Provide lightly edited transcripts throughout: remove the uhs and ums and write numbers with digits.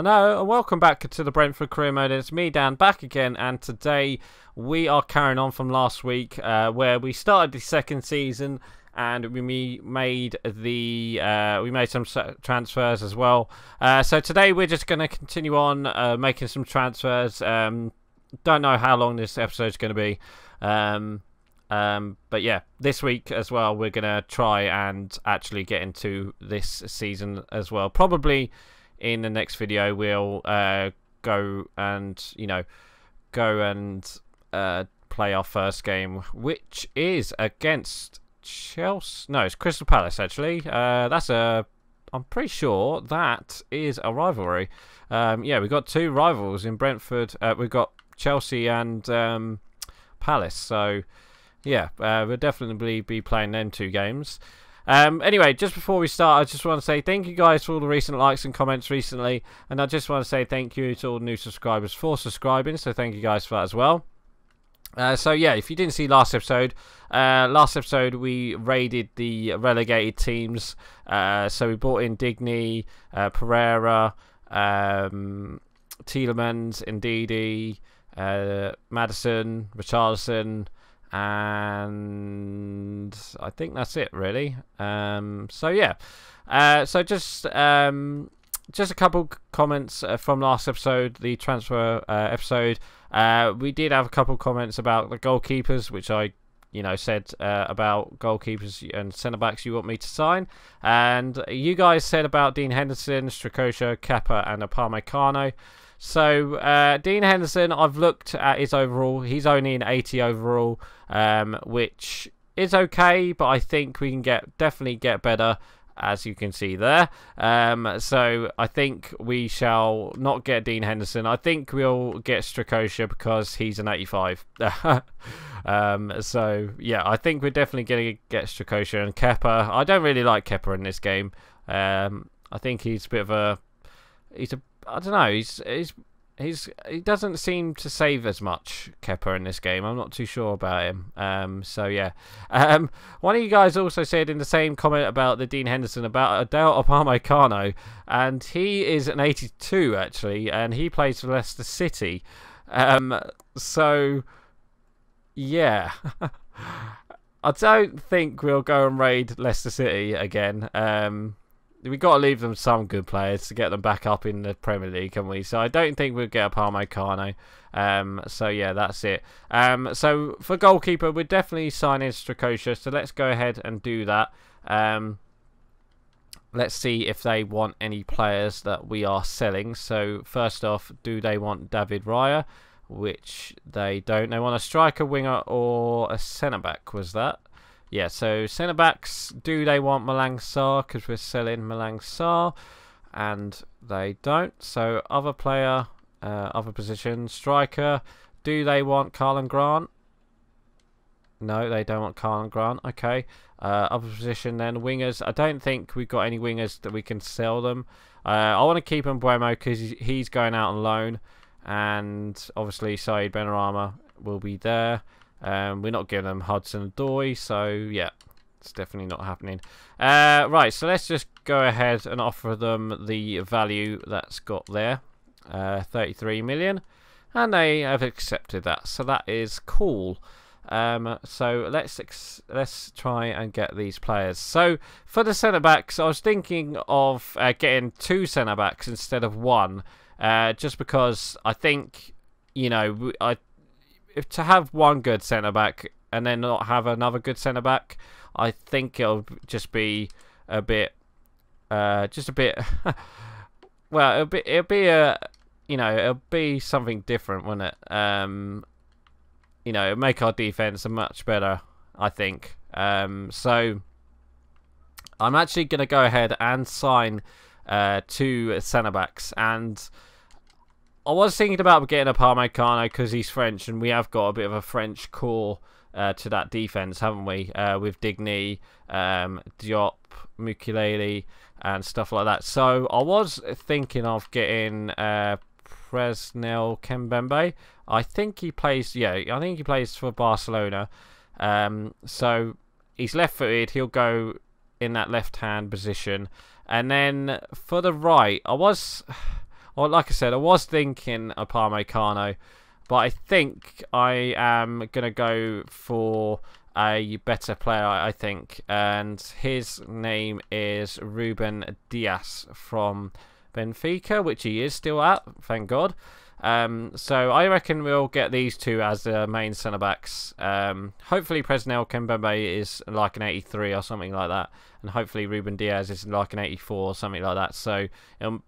Hello and welcome back to the Brentford Career Mode. It's me, Dan, back again, and today we are carrying on from last week where we started the second season and we made some transfers as well. So today we're just going to continue on making some transfers. Don't know how long this episode's going to be, but yeah, this week as well we're going to try and actually get into this season as well. Probably in the next video we'll go and play our first game, which is against Chelsea. No, it's Crystal Palace actually. I'm pretty sure that is a rivalry. Yeah, we've got two rivals in Brentford. We've got Chelsea and Palace. So yeah, we'll definitely be playing them two games. Anyway, just before we start, I just want to say thank you guys for all the recent likes and comments recently, and I just want to say thank you to all the new subscribers for subscribing, so thank you guys for that as well. So yeah, if you didn't see last episode we raided the relegated teams, so we brought in Digne, Pereira, Tielemans, Ndidi, Madison, Richardson, and I think that's it really. So yeah, so just a couple comments from last episode, the transfer episode. We did have a couple comments about the goalkeepers, which I said about goalkeepers and centre backs you want me to sign, and you guys said about Dean Henderson, Strakosha, Kepa and Upamecano. So Dean Henderson, I've looked at his overall. He's only an 80 overall, which is okay, but I think we can definitely get better, as you can see there. So I think we shall not get Dean Henderson. I think we'll get Strakosha because he's an 85. So yeah, I think we're definitely going to get Strakosha and Kepa. I don't really like Kepa in this game. I think he's a bit of a I don't know. He doesn't seem to save as much, Kepa, in this game. I'm not too sure about him. So yeah. One of you guys also said in the same comment about the Dean Henderson about Dayot Upamecano, and he is an 82 actually, and he plays for Leicester City. So yeah. I don't think we'll go and raid Leicester City again. We got to leave them some good players to get them back up in the Premier League, can we? So I don't think we'll get Upamecano. So yeah, that's it. So for goalkeeper, we're definitely signing Strakosha. So let's go ahead and do that. Let's see if they want any players that we are selling. So first off, do they want David Raya? Which they don't. They want a striker, winger, or a centre back. Was that? Yeah, so centre-backs, do they want Malang Sarr? Because we're selling Malang Sarr, and they don't. So other player, other position, striker, do they want Carl Grant? No, they don't want Carl Grant. Okay, other position then, wingers. I don't think we've got any wingers that we can sell them. I want to keep Mbeumo because he's going out on loan, and obviously Saïd Benrahma will be there. We're not giving them Hudson-Odoi, so yeah, it's definitely not happening. Right, so let's just go ahead and offer them the value that's got there, 33 million, and they have accepted that, so that is cool. So let's try and get these players. So for the centre backs, I was thinking of getting two centre backs instead of one, just because I think if to have one good centre back and then not have another good centre back, I think it'll just be a bit, well, it'll be something different, won't it? It'll make our defence much better, I think. So I'm actually going to go ahead and sign two centre backs, and I was thinking about getting Upamecano because he's French, and we have got a bit of a French core to that defence, haven't we? With Digne, Diop, Mukiele, and stuff like that. So I was thinking of getting Presnel Kimpembe. I think he plays. Yeah, I think he plays for Barcelona. So he's left-footed. He'll go in that left-hand position, and then for the right, Well, like I said, I was thinking Upamecano, but I think I am going to go for a better player, I think. And his name is Rúben Dias from Benfica, which he is still at, thank God. So I reckon we'll get these two as the main centre-backs. Hopefully Presnel Kimpembe is like an 83 or something like that. And hopefully Rúben Dias is like an 84 or something like that. So,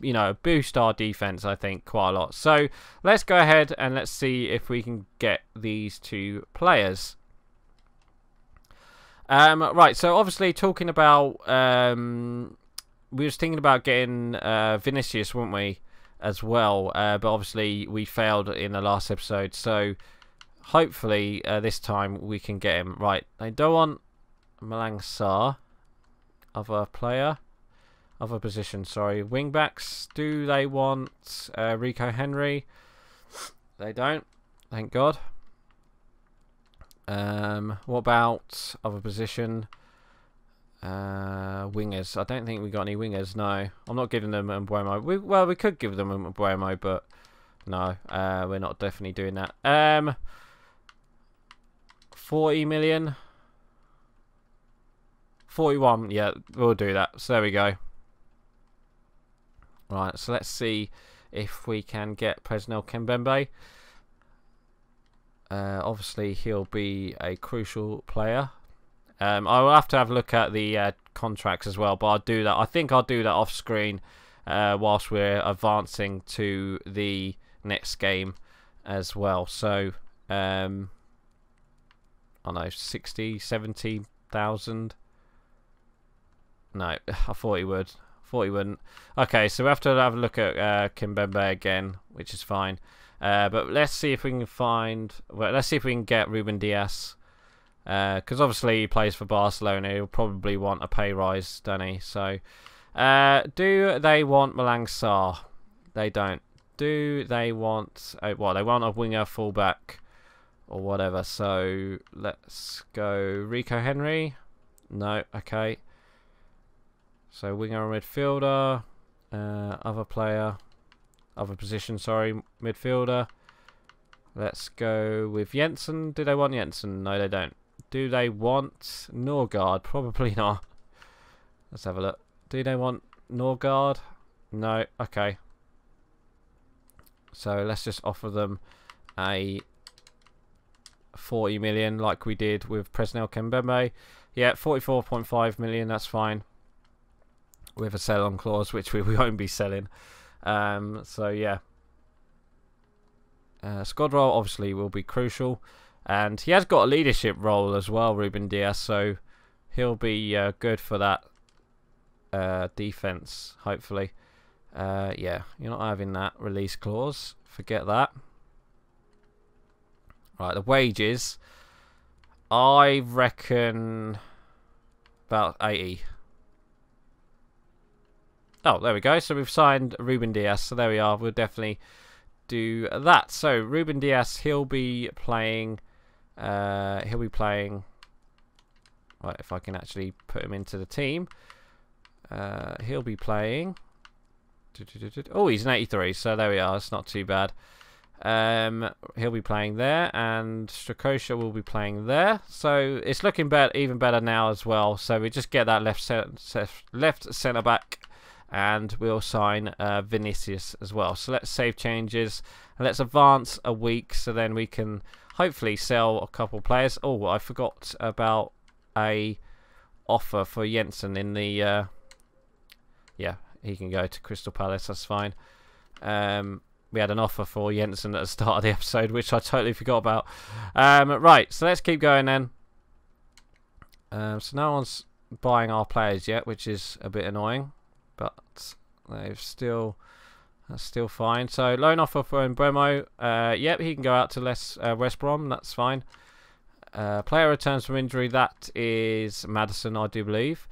you know, boost our defence, I think, quite a lot. So let's go ahead and let's see if we can get these two players. Right, so obviously talking about... we was thinking about getting Vinicius, weren't we? As well, but obviously we failed in the last episode, so hopefully this time we can get him. Right, they don't want Malang Sarr, other position, sorry. Wing backs, do they want Rico Henry? They don't, thank God. What about other position? Wingers. I don't think we got any wingers. No, I'm not giving them Mbeumo. Well, we could give them Mbeumo, but no, we're not definitely doing that. 40 million. 41. Yeah, we'll do that. So there we go. Right. So let's see if we can get Presnel Kimpembe. Obviously, he'll be a crucial player. I'll have to have a look at the contracts as well, but I'll do that. I think I'll do that off screen whilst we're advancing to the next game as well. So, I don't know, 60, 70,000. No, I thought he would. I thought he wouldn't. Okay, so we have to have a look at Kimpembe again, which is fine. But let's see if we can find. Well, let's see if we can get Rúben Dias. Because obviously he plays for Barcelona, he'll probably want a pay rise, don't he? So, do they want Malang Sarr? They don't. Do they want? Well, they want a winger, fullback, or whatever. So let's go Rico Henry. No, okay. So winger or midfielder, other position. Sorry, midfielder. Let's go with Jensen. Do they want Jensen? No, they don't. Do they want Norgard? Probably not. Let's have a look. Do they want Norgard? No. Okay. So let's just offer them a 40 million like we did with Presnel Kimpembe. Yeah, 44.5 million. That's fine. With a sell-on clause, which we won't be selling. So, yeah. Squad role, obviously, will be crucial. And he has got a leadership role as well, Rúben Dias, so he'll be good for that defence, hopefully. Yeah, you're not having that release clause. Forget that. Right, the wages. I reckon about 80. Oh, there we go. So we've signed Rúben Dias, so there we are. We'll definitely do that. So Rúben Dias, he'll be playing... right, if I can actually put him into the team, he'll be playing, oh, he's an 83, so there we are, it's not too bad. He'll be playing there, and Strakosha will be playing there, so it's looking even better now as well. So we just get that left centre back, and we'll sign Vinicius as well. So let's save changes, and let's advance a week, so then we can hopefully sell a couple players. Oh, I forgot about a offer for Jensen in the... yeah, he can go to Crystal Palace, that's fine. We had an offer for Jensen at the start of the episode, which I totally forgot about. Right, so let's keep going then. So no one's buying our players yet, which is a bit annoying. But they've still... That's still fine. So, loan offer for Mbeumo. Yep, he can go out to West Brom. That's fine. Player returns from injury. That is Madison, I do believe.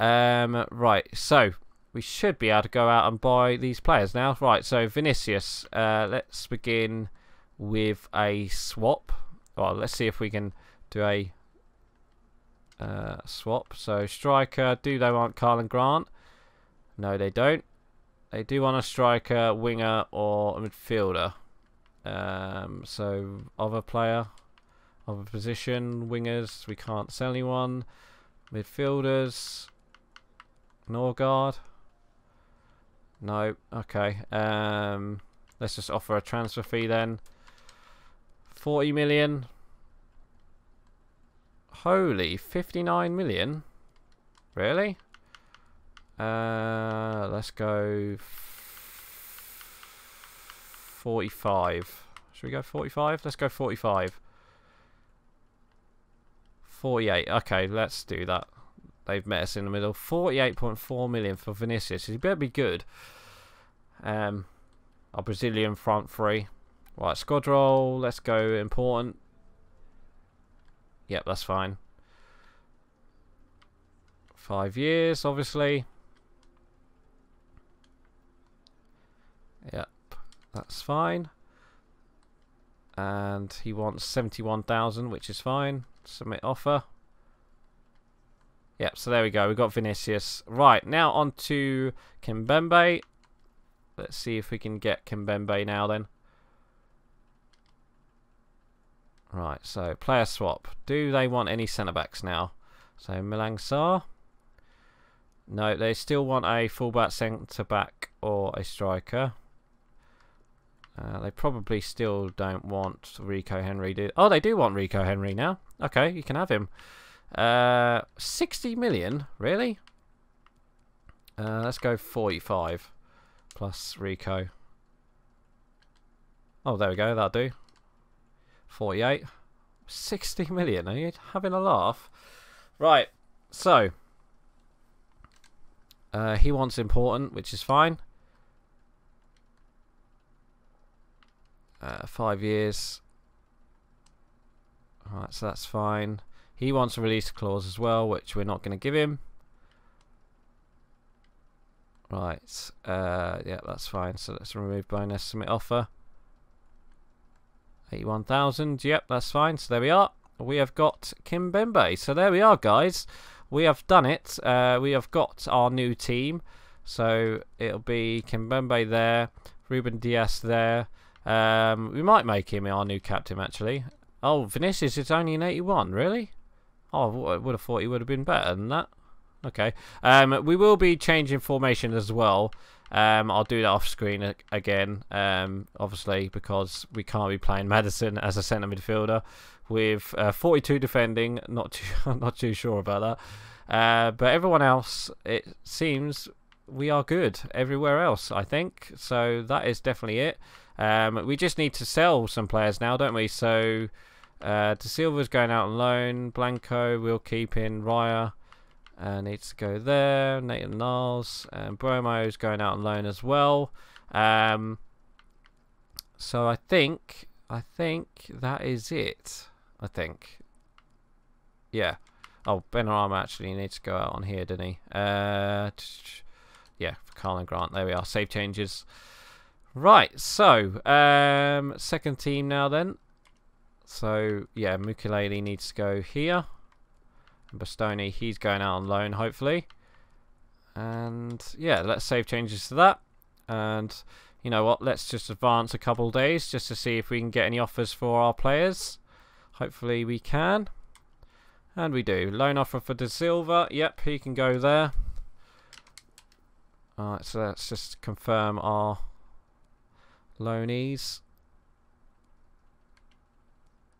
Right, so we should be able to go out and buy these players now. Right, so Vinicius. Let's begin with a swap. Well, let's see if we can do a swap. So, striker. Do they want Carl Grant? No, they don't. They do want a striker, winger, or a midfielder. So other player, other position, wingers, we can't sell anyone. Midfielders, Norgard. No, okay. Let's just offer a transfer fee then. 40 million. Holy, 59 million. Really? Let's go 45. Should we go 45? Let's go 45. 48. Okay, let's do that. They've met us in the middle. 48.4 million for Vinicius. He better be good. Our Brazilian front three. Right, squad roll. Let's go important. Yep, that's fine. 5 years, obviously. Yep, that's fine. And he wants 71,000, which is fine. Submit offer. Yep, so there we go. We've got Vinicius. Right, now on to Kimpembe. Let's see if we can get Kimpembe now then. Right, so player swap. Do they want any centre-backs now? So Malang Sarr. No, they still want a full-back, centre-back or a striker. They probably still don't want Rico Henry. Oh, they do want Rico Henry now. Okay, you can have him. 60 million? Really? Let's go 45 plus Rico. Oh, there we go. That'll do. 48. 60 million. Are you having a laugh? Right. So, he wants important, which is fine. 5 years. Alright, so that's fine. He wants a release clause as well, which we're not going to give him. Right. Yeah, that's fine. So let's remove bonus, submit offer. 81,000. Yep, that's fine. So there we are. We have got Kimpembe. So there we are, guys. We have done it. We have got our new team. So it'll be Kimpembe there, Rúben Dias there. We might make him our new captain, actually. Oh, Vinicius is only an 81, really? Oh, I would have thought he would have been better than that. Okay. We will be changing formation as well. I'll do that off screen again, obviously, because we can't be playing Madison as a centre midfielder with 42 defending. I'm not too sure about that. But everyone else, it seems we are good everywhere else, I think. So that is definitely it. We just need to sell some players now, don't we? So De Silva's going out on loan. Blanco will keep in. Raya needs to go there. Nathan Niles and Bromo's going out on loan as well. So I think that is it. I think. Yeah. Oh, Benrahma actually needs to go out on here, didn't he? Yeah, for Carl and Grant. There we are. Save changes. Right, so second team now then. So yeah, Mukiele needs to go here. And Bastoni, he's going out on loan hopefully. And yeah, let's save changes to that. And you know what? Let's just advance a couple of days just to see if we can get any offers for our players. Hopefully we can. And we do. Loan offer for De Silva. Yep, he can go there. All right, so let's just confirm our loanees.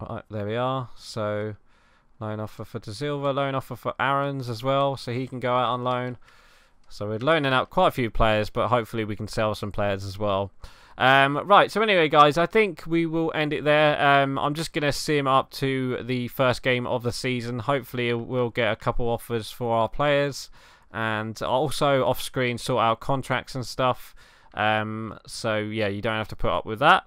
Right, there we are. So loan offer for De Silva, loan offer for Aarons as well, so he can go out on loan. So we're loaning out quite a few players, but hopefully we can sell some players as well. Right, so anyway guys, I think we will end it there. I'm just going to sim up to the first game of the season. Hopefully we'll get a couple offers for our players, and also off screen sort out contracts and stuff. So yeah, you don't have to put up with that.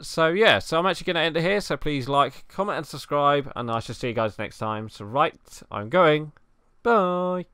So yeah, so I'm actually going to end it here, so please like, comment and subscribe, and I shall see you guys next time. So right, I'm going. Bye.